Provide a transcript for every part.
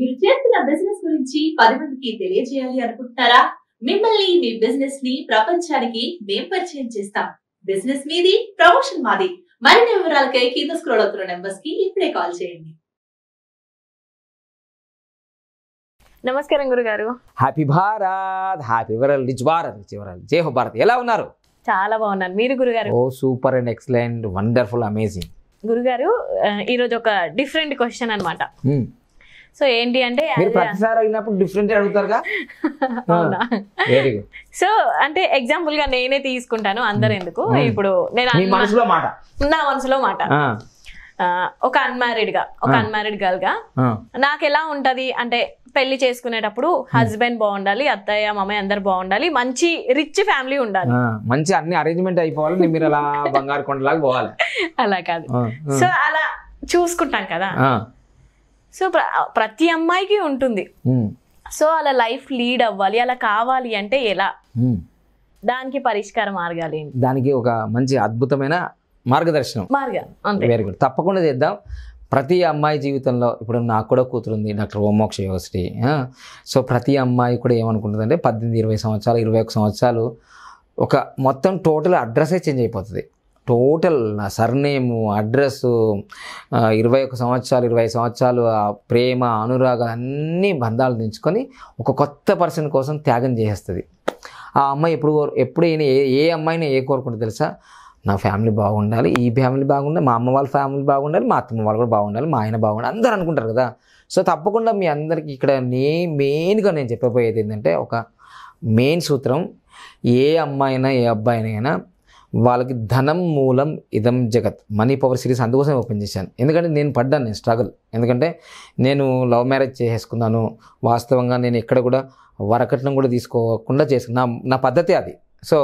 మీరు చేస్తున్న బిజినెస్ గురించి 10 మందికి తెలియజేయాలి అనుకుంటారా? మిమ్మల్ని మీ బిజినెస్ ని ప్రపంచానికి మేము పరిచయం చేస్తాం. బిజినెస్ మీది, ప్రమోషన్ మాది. మరిన్ని వివరాలకై కింద స్క్రోల్ అవుతున్న నంబర్స్ కి ఇప్పుడే కాల్ చేయండి. నమస్కారం గురుగారు. హ్యాపీ భారత్, హ్యాపీ వరల్డ్, నిజవారత్, జై హో భారత్. ఎలా ఉన్నారు? చాలా బాగున్నాను. మీరు గురుగారు? ఓ super and excellent, wonderful, amazing. గురుగారు ఈరోజు ఒక డిఫరెంట్ క్వశ్చన్ అన్నమాట. సో ఏంటి అంటే సో అంటే ఎగ్జాంపుల్ గా నేనే తీసుకుంటాను, అందరు ఎందుకు ఇప్పుడు నా మనసులో మాట. ఒక అన్మ్యారీడ్ గర్ల్ గా నాకు ఎలా ఉంటది అంటే, పెళ్లి చేసుకునేటప్పుడు హస్బెండ్ బాగుండాలి, అత్తయ్య మామయ్య అందరు బాగుండాలి, మంచి రిచ్ ఫ్యామిలీ ఉండాలి, మంచి అన్ని అరేంజ్మెంట్ అయిపోవాలి, మీరు అలా బంగారు కొండలాగా పోవాలి. అలా కాదు, సో అలా చూసుకుంటాం కదా. సో ప్రతి అమ్మాయికి ఉంటుంది. సో అలా లైఫ్ లీడ్ అవ్వాలి, అలా కావాలి అంటే ఎలా, దానికి పరిష్కార మార్గాలు ఏంటి? దానికి ఒక మంచి అద్భుతమైన మార్గదర్శనం వెరీ గుడ్, తప్పకుండా చేద్దాం. ప్రతి అమ్మాయి జీవితంలో, ఇప్పుడు నాకు కూడా కూతురుంది డాక్టర్ ఓమోక్ష యూనివర్సిటీ. సో ప్రతి అమ్మాయి కూడా ఏమనుకుంటుంది అంటే 18-20 సంవత్సరాలు, 21 సంవత్సరాలు ఒక మొత్తం టోటల్ అడ్రస్సే చేంజ్ అయిపోతుంది. టోటల్ సర్నేము, అడ్రస్సు, 21 సంవత్సరాలు, 20 సంవత్సరాలు ప్రేమ అనురాగాలు అన్నీ బంధాలు దించుకొని ఒక కొత్త పర్సన్ కోసం త్యాగం చేసేస్తుంది. ఆ అమ్మాయి ఎప్పుడైనా ఏ అమ్మాయిని కోరుకుంటుంది తెలుసా? నా ఫ్యామిలీ బాగుండాలి, ఈ ఫ్యామిలీ బాగుండాలి, మా అమ్మ వాళ్ళ ఫ్యామిలీ బాగుండాలి, మా అత్తమ్మ వాళ్ళు కూడా బాగుండాలి, మా ఆయన బాగుండాలి, అందరూ అనుకుంటారు కదా. సో తప్పకుండా మీ అందరికీ ఇక్కడ మెయిన్గా నేను చెప్పబోయేది ఏంటంటే, ఒక మెయిన్ సూత్రం, ఏ అమ్మాయినా ఏ అబ్బాయినైనా వాళ్ళకి ధనం మూలం ఇదం జగత్, మనీ పవర్ సిరీస్ అందుకోసం ఓపెన్ చేశాను. ఎందుకంటే నేను పడ్డాను స్ట్రగుల్. ఎందుకంటే నేను లవ్ మ్యారేజ్ చేసుకున్నాను. వాస్తవంగా నేను ఎక్కడ కూడా వరకట్నం కూడా తీసుకోకుండా చేసుకున్నా, నా పద్ధతి అది. సో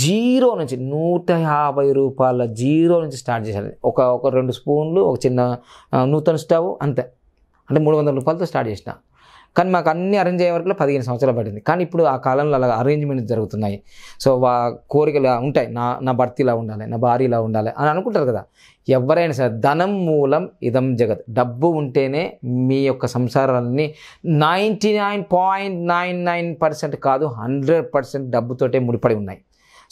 0 నుంచి 150 రూపాయల 0 నుంచి స్టార్ట్ చేశాను. ఒక 2 స్పూన్లు, ఒక చిన్న నూతన స్టవ్, అంతే. అంటే 300 రూపాయలతో స్టార్ట్ చేసిన. కానీ మాకు అన్ని అరేంజ్ అయ్యే వరకు 15 సంవత్సరాలు పట్టింది. కానీ ఇప్పుడు ఆ కాలంలో అలా అరేంజ్మెంట్ జరుగుతున్నాయి. సో కోరికలు ఉంటాయి, నా భర్త ఇలా ఉండాలి, నా భార్య ఇలా ఉండాలి అని అనుకుంటారు కదా ఎవరైనా సరే. ధనం మూలం ఇదం జగత్, డబ్బు ఉంటేనే మీ యొక్క సంసారాలన్నీ 99.99% కాదు 100% డబ్బుతోటే ముడిపడి ఉన్నాయి.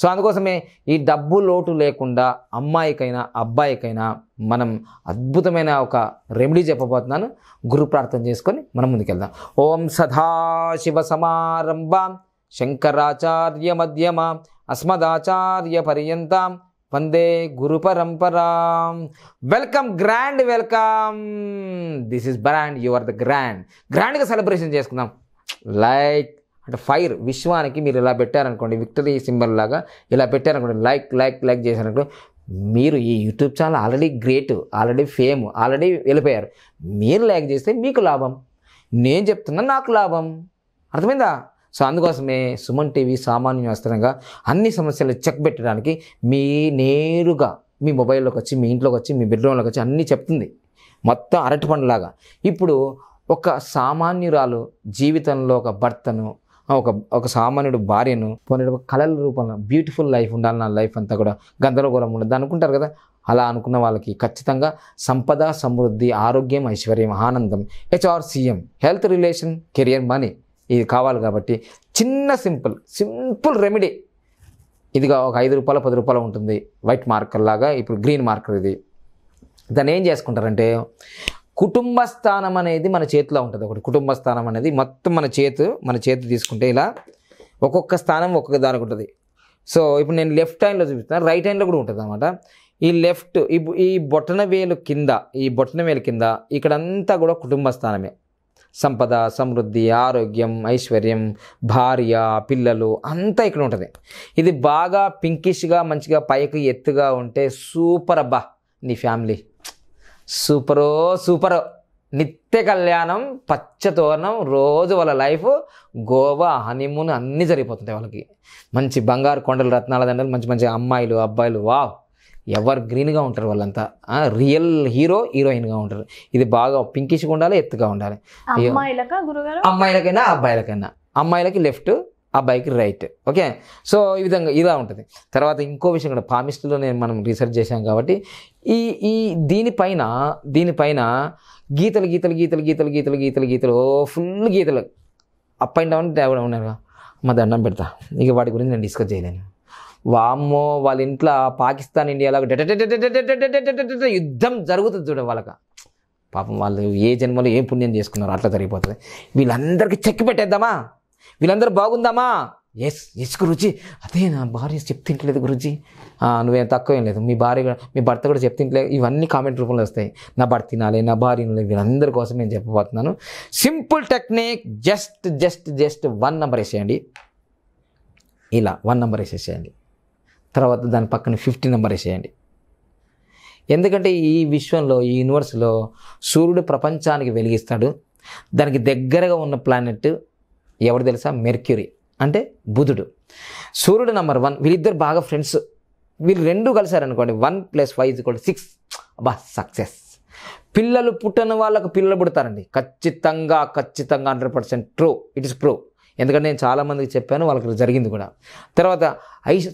సో అందుకోసమే ఈ డబ్బు లోటు లేకుండా అమ్మాయికైనా అబ్బాయికైనా మనం అద్భుతమైన ఒక రెమెడీ చెప్పబోతున్నాను. గురు ప్రార్థన చేసుకొని మనం ముందుకెళ్దాం. ఓం సదాశివ సమారంభాం, శంకరాచార్య మధ్యమాం, అస్మదాచార్య పర్యంతం, వందే గురు పరంపరాం. Welcome, grand welcome. This is brand, you are the grand. గ్రాండ్గా సెలబ్రేషన్ చేసుకుందాం. లైక్ అంటే ఫైర్, విశ్వానికి మీరు ఇలా పెట్టారనుకోండి, విక్టరీ సింబల్ లాగా ఇలా పెట్టారనుకోండి, లైక్ లైక్ లైక్ చేశారనుకోండి, మీరు ఈ YouTube channel already great, already fame, already వెళ్ళిపోయారు. మీరు లైక్ చేస్తే మీకు లాభం, నేను చెప్తున్నా నాకు లాభం. అర్థమైందా? సో అందుకోసమే సుమన్ టీవీ సామాన్య వస్త్రంగా అన్ని సమస్యలు చెక్ పెట్టడానికి మీ నేరుగా మీ మొబైల్లోకి వచ్చి, మీ ఇంట్లోకి వచ్చి, మీ బెడ్రూమ్లోకి వచ్చి అన్నీ చెప్తుంది, మొత్తం అరటి పండులాగా. ఇప్పుడు ఒక సామాన్యురాలు జీవితంలో ఒక భర్తను, ఒక సామాన్యుడు భార్యను పొందడం, ఒక కళల రూపంలో బ్యూటిఫుల్ లైఫ్ ఉండాలి, నా లైఫ్ అంతా కూడా గందరగోళం ఉండదు అనుకుంటారు కదా. అలా అనుకున్న వాళ్ళకి ఖచ్చితంగా సంపద, సమృద్ధి, ఆరోగ్యం, ఐశ్వర్యం, ఆనందం, HRCM, health, relation, career, money, ఇది కావాలి. కాబట్టి చిన్న సింపుల్ రెమెడీ. ఇదిగా ఒక 5 రూపాయలు 10 రూపాయలు ఉంటుంది, వైట్ మార్కర్ లాగా, ఇప్పుడు గ్రీన్ మార్కర్. ఇది దాన్ని ఏం చేసుకుంటారంటే, కుటుంబ స్థానం అనేది మన చేతిలో ఉంటుంది. ఒకటి కుటుంబ స్థానం అనేది మొత్తం మన చేతి తీసుకుంటే ఇలా ఒక్కొక్క స్థానం ఒక్కొక్క దానికి ఉంటుంది. సో ఇప్పుడు నేను లెఫ్ట్ హ్యాండ్లో చూపిస్తాను, రైట్ హ్యాండ్లో కూడా ఉంటుంది అనమాట. ఈ లెఫ్ట్ ఈ బొటనవేలు కింద ఇక్కడంతా కూడా కుటుంబ స్థానమే. సంపద, సమృద్ధి, ఆరోగ్యం, ఐశ్వర్యం, భార్య, పిల్లలు అంతా ఇక్కడ ఉంటుంది. ఇది బాగా పింకిష్గా మంచిగా పైకి ఎత్తుగా ఉంటే సూపర్, అబ్బా నీ ఫ్యామిలీ సూపరో, నిత్య కళ్యాణం, పచ్చతోరణం, రోజు వాళ్ళ లైఫ్, గోవా, హనీమూన్ అన్నీ జరిగిపోతుంటాయి. వాళ్ళకి మంచి బంగారు కొండలు, రత్నాల దండలు, మంచి అమ్మాయిలు, అబ్బాయిలు, వావ్, ఎవర్ గ్రీన్గా ఉంటారు వాళ్ళంతా. రియల్ హీరో హీరోయిన్గా ఉంటారు. ఇది బాగా పింకిష్గా ఉండాలి, ఎత్తుగా ఉండాలి. అమ్మాయిలకైనా అబ్బాయిలకైనా. అమ్మాయిలకి లెఫ్ట్, ఆ బైక్ రైట్ ఓకే. సో ఈ విధంగా ఇలా ఉంటుంది. తర్వాత ఇంకో విషయం కూడా పామిస్ట్లో నేను మనం రీసెర్చ్ చేశాం కాబట్టి ఈ ఈ దీనిపైన గీతలు గీతలు గీతలు గీతలు గీతలు గీతలు గీతలు ఫుల్ గీతలు అప్ అండ్ డౌన్ డ్రైవర్ ఉన్నారు. మా దండం పెడతా ఇక వాటి గురించి నేను డిస్కస్ చేయలేను. వామ్మో వాళ్ళ ఇంట్లో పాకిస్తాన్ ఇండియాలో యుద్ధం జరుగుతుంది చూడ వాళ్ళకి. పాపం వాళ్ళు ఏ జన్మలో ఏం పుణ్యం చేసుకున్నారు అట్లా జరిగిపోతుంది. వీళ్ళందరికీ చెక్కి పెట్టేద్దామా, వీళ్ళందరూ బాగుందామా? ఎస్ ఎస్ గురుజీ, అదే నా భార్య చెప్తింటలేదు గురుజీ. నువ్వేం తక్కువ ఏం లేదు, మీ భర్త కూడా చెప్తింటలేదు. ఇవన్నీ కామెంట్ రూపంలో వస్తాయి. నా భర్త తినాలి, నా భార్య తినాలి. వీళ్ళందరి కోసం నేను చెప్పబోతున్నాను simple technique. Just just just 1 number వేసేయండి, ఇలా 1 నంబర్ వేసేసేయండి. తర్వాత దాని పక్కన 50 నంబర్ వేసేయండి. ఎందుకంటే ఈ విశ్వంలో, ఈ యూనివర్స్లో సూర్యుడు ప్రపంచానికి వెలిగిస్తాడు. దానికి దగ్గరగా ఉన్న ప్లానెట్ ఎవరు తెలుసా? మెర్క్యూరీ, అంటే బుధుడు. సూర్యుడు నంబర్ 1. వీళ్ళిద్దరు బాగా ఫ్రెండ్స్. వీళ్ళు రెండు కలిసారనుకోండి, 1 + 5 = 6. అబ్బా సక్సెస్. పిల్లలు పుట్టని వాళ్ళకు పిల్లలు పుడతారండి ఖచ్చితంగా, ఖచ్చితంగా 100% ట్రూ. It is proof. ఎందుకంటే నేను చాలామందికి చెప్పాను, వాళ్ళకి జరిగింది కూడా. తర్వాత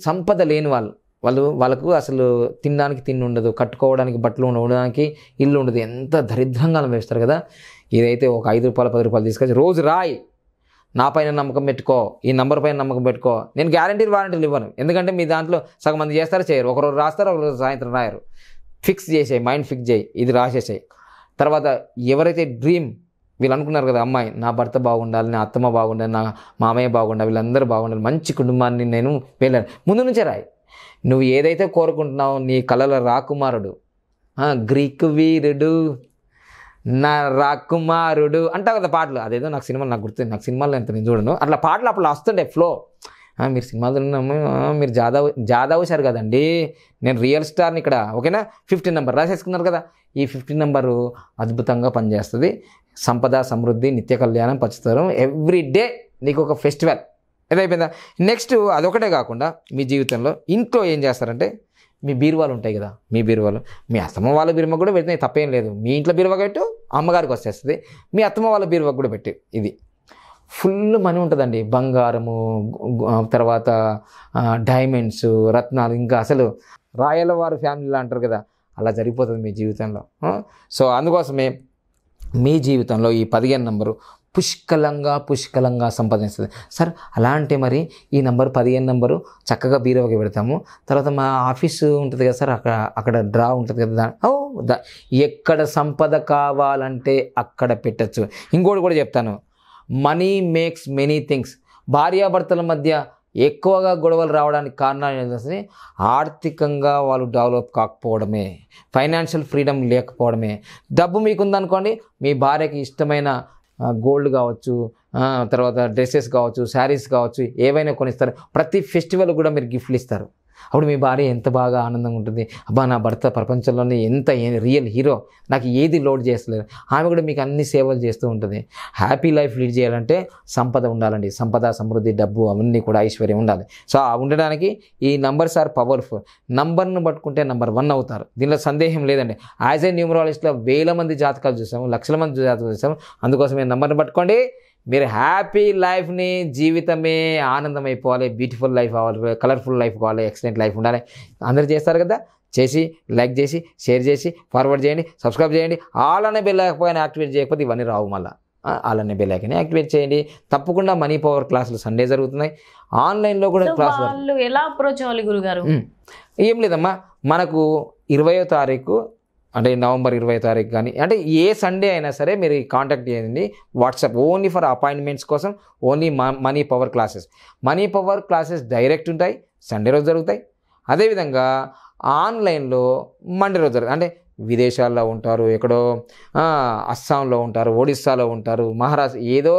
సంపద లేని వాళ్ళకు అసలు తినడానికి తిండి ఉండదు, కట్టుకోవడానికి బట్టలు ఉండడానికి ఇల్లు ఉండదు. ఎంత దరిద్రంగా వేస్తారు కదా. ఇదైతే ఒక 5 రూపాయలు 10 రూపాయలు తీసుకొచ్చి రోజు రాయి, నా పైన నమ్మకం పెట్టుకో, ఈ నంబర్ పైన నమ్మకం పెట్టుకో. నేను వారంటీలు ఇవ్వను. ఎందుకంటే మీ దాంట్లో సగం మంది చేస్తారో చేయరు. ఒకరోజు రాస్తారు, ఒకరోజు సాయంత్రం రాయరు. ఫిక్స్ చేసేయి, మైండ్ ఫిక్స్ చేయి, ఇది రాసేసేయి. తర్వాత ఎవరైతే డ్రీమ్ వీళ్ళు అనుకున్నారు కదా, అమ్మాయి నా భర్త బాగుండాలి, నా అత్తమ్మ బాగుండాలి, నా మామయ్య బాగుండాలి, వీళ్ళందరూ బాగుండాలి, మంచి కుటుంబాన్ని నేను వెళ్ళాను. ముందు నుంచే రాయి. నువ్వు ఏదైతే కోరుకుంటున్నావో నీ కళల రాకుమారుడు, గ్రీకు వీరుడు, నా రాకుమారుడు అంటావు కదా పాటలు. అదేదో నాకు సినిమాలు నాకు గుర్తుంది, నాకు సినిమాలు ఎంత నేను చూడను. అట్లా పాటలు అప్పుడు వస్తుండే ఫ్లో. మీరు సినిమాలు ఉన్నాము, మీరు జాదవ్ సార్ కదండి, నేను రియల్ స్టార్ని ఇక్కడ. ఓకేనా, 15 నంబర్ రాసేసుకున్నారు కదా. ఈ 15 నంబరు అద్భుతంగా పనిచేస్తుంది. సంపద, సమృద్ధి, నిత్య కళ్యాణం, పచ్చతరం, ఎవ్రీ డే నీకు ఒక ఫెస్టివల్ ఏదైపోయిందా. నెక్స్ట్ అదొకటే కాకుండా మీ జీవితంలో ఇంట్లో ఏం చేస్తారంటే, మీ బీరువాలు ఉంటాయి కదా, మీ బీరువాలు మీ అత్తమ్మ వాళ్ళ బీరువా కూడా పెట్టినాయి, తప్పేం లేదు. మీ ఇంట్లో బీరువా పెట్టు, అమ్మగారికి వచ్చేస్తుంది. మీ అత్తమ్మ వాళ్ళ బీరువా కూడా పెట్టి, ఇది ఫుల్ మనీ ఉంటుందండి. బంగారము, తర్వాత డైమండ్స్, రత్నాలు, ఇంకా అసలు రాయల వారి ఫ్యామిలీలో అంటారు కదా, అలా జరిగిపోతుంది మీ జీవితంలో. సో అందుకోసమే మీ జీవితంలో ఈ 15 నంబరు పుష్కలంగా పుష్కలంగా సంపాదిస్తుంది సార్. అలా అంటే మరి ఈ నంబరు 15 నంబరు చక్కగా బీరువాకి పెడతాము. తర్వాత మా ఆఫీసు ఉంటుంది కదా సార్, అక్కడ డ్రా ఉంటుంది కదా. ఎక్కడ సంపద కావాలంటే అక్కడ పెట్టచ్చు. ఇంకోటి కూడా చెప్తాను, మనీ మేక్స్ మెనీ థింగ్స్. భార్యాభర్తల మధ్య ఎక్కువగా గొడవలు రావడానికి కారణాలు ఏంటంటే ఆర్థికంగా వాళ్ళు డెవలప్ కాకపోవడమే, ఫైనాన్షియల్ ఫ్రీడమ్ లేకపోవడమే. డబ్బు మీకుందనుకోండి, మీ భార్యకి ఇష్టమైన గోల్డ్ కావచ్చు, తర్వాత డ్రెస్సెస్ కావచ్చు, శారీస్ కావచ్చు, ఏవైనా కొనిస్తారు. ప్రతి ఫెస్టివల్ కూడా మీరు గిఫ్ట్లు ఇస్తారు. అప్పుడు మీ భార్య ఎంత బాగా ఆనందంగా ఉంటుంది. అబ్బా నా భర్త ప్రపంచంలోనే ఎంత రియల్ హీరో, నాకు ఏది లోడ్ చేస్తలేదు. ఆమె కూడా మీకు అన్ని సేవలు చేస్తూ ఉంటుంది. హ్యాపీ లైఫ్ లీడ్ చేయాలంటే సంపద ఉండాలండి. సంపద, సమృద్ధి, డబ్బు అవన్నీ కూడా ఐశ్వర్యం ఉండాలి. సో ఆ ఉండడానికి ఈ నంబర్స్ ఆర్ పవర్ఫుల్. నంబర్ను పట్టుకుంటే నంబర్ 1 అవుతారు, దీనిలో సందేహం లేదండి. యాజ్ ఏ న్యూమరాలజిస్ట్లో వేల మంది జాతకాలు చూసాము, లక్షల మంది జాతకాలు చూసాము. అందుకోసం ఈ నంబర్ని పట్టుకోండి, మీరు హ్యాపీ లైఫ్ని, జీవితమే ఆనందం అయిపోవాలి, బ్యూటిఫుల్ లైఫ్ అవ్వాలి, కలర్ఫుల్ లైఫ్ కావాలి, ఎక్సలెంట్ లైఫ్ ఉండాలి. అందరూ చేస్తారు కదా, చేసి లైక్ చేసి, షేర్ చేసి, ఫార్వర్డ్ చేయండి, సబ్స్క్రైబ్ చేయండి. ఆల్ అనే బెల్ ఐకాన్ యాక్టివేట్ చేయకపోతే ఇవన్నీ రావు. మళ్ళీ ఆల్ అనే బెల్ ఐకాన్ యాక్టివేట్ చేయండి. తప్పకుండా మనీ పవర్ క్లాసులు సండే జరుగుతున్నాయి, ఆన్లైన్లో కూడా క్లాసులు. ఎలా అప్రోచ్ అవ్వాలి గురుగారు? ఏం లేదమ్మా, మనకు 20వ తారీఖు అంటే నవంబర్ 20వ తారీఖు కానీ, అంటే ఏ సండే అయినా సరే మీరు కాంటాక్ట్ చేయండి. వాట్సాప్ ఓన్లీ ఫర్ అపాయింట్మెంట్స్ కోసం, only money power classes. Money power classes direct ఉంటాయి, సండే రోజు జరుగుతాయి. అదేవిధంగా ఆన్లైన్లో మండే రోజు జరుగుతాయి. అంటే విదేశాల్లో ఉంటారు, ఎక్కడో అస్సాంలో ఉంటారు, ఒడిస్సాలో ఉంటారు, మహారాష్ట్ర, ఏదో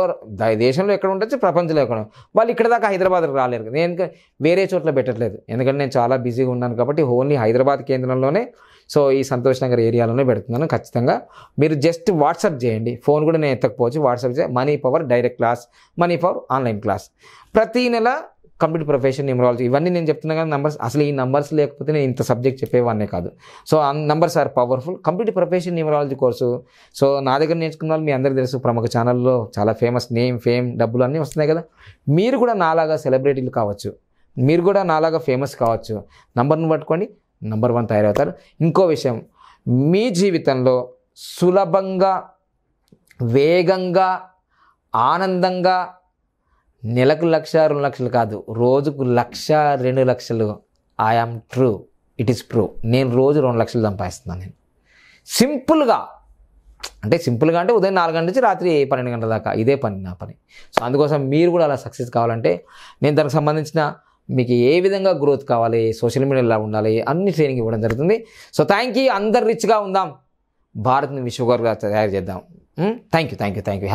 దేశంలో ఎక్కడ ఉండొచ్చు, ప్రపంచంలో ఎక్కడ. వాళ్ళు ఇక్కడ దాకా హైదరాబాద్కి రాలేరు కదా, నేను వేరే చోట్ల పెట్టట్లేదు. ఎందుకంటే నేను చాలా బిజీగా ఉన్నాను కాబట్టి ఓన్లీ హైదరాబాద్ కేంద్రంలోనే, సో ఈ సంతోష్ నగర్ ఏరియాలోనే పెడుతున్నాను. ఖచ్చితంగా మీరు జస్ట్ వాట్సాప్ చేయండి, ఫోన్ కూడా నేను ఎత్తకపోవచ్చు. వాట్సాప్ చేయండి. Money power direct class, money power online class. ప్రతీ నెల కంప్లీట్ ప్రొఫెషన్ న్యూమరాలజీ ఇవన్నీ నేను చెప్తున్నా కానీ నంబర్స్ అసలు ఈ నంబర్స్ లేకపోతే నేను ఇంత సబ్జెక్ట్ చెప్పేవాడినే కాదు. So numbers are powerful. Complete profession numerology course so నా దగ్గర నేర్చుకున్న వాళ్ళు మీ అందరికీ తెలుసు, ప్రముఖ ఛానల్లో చాలా ఫేమస్, నేమ్ ఫేమ్ డబ్బులు అన్నీ వస్తున్నాయి కదా. మీరు కూడా నాలాగా సెలబ్రిటీలు కావచ్చు, మీరు కూడా నాలాగా ఫేమస్ కావచ్చు, నంబర్ను పట్టుకొని నంబర్ 1 తయారవుతారు. ఇంకో విషయం, మీ జీవితంలో సులభంగా వేగంగా ఆనందంగా నెలకు 1 లక్ష 2 లక్షలు కాదు, రోజుకు 1 లక్ష 2 లక్షలు. I am true, it is prove. నేను రోజు 2 లక్షలు సంపాదిస్తున్నాను నేను సింపుల్గా. అంటే సింపుల్గా అంటే ఉదయం 4 గంటల నుంచి రాత్రి 12 గంటల దాకా ఇదే పని నా పని. సో అందుకోసం మీరు కూడా అలా సక్సెస్ కావాలంటే నేను దానికి సంబంధించిన మీకు ఏ విధంగా గ్రోత్ కావాలి, సోషల్ మీడియా ఎలా ఉండాలి అన్ని ట్రైనింగ్ ఇవ్వడం జరుగుతుంది. సో థ్యాంక్ యూ, అందరు రిచ్గా ఉందాం, భారత్ని విశ్వగురుగా తయారు చేద్దాం. Thank you,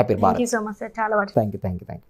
happy Bharat. Thank you, thank you.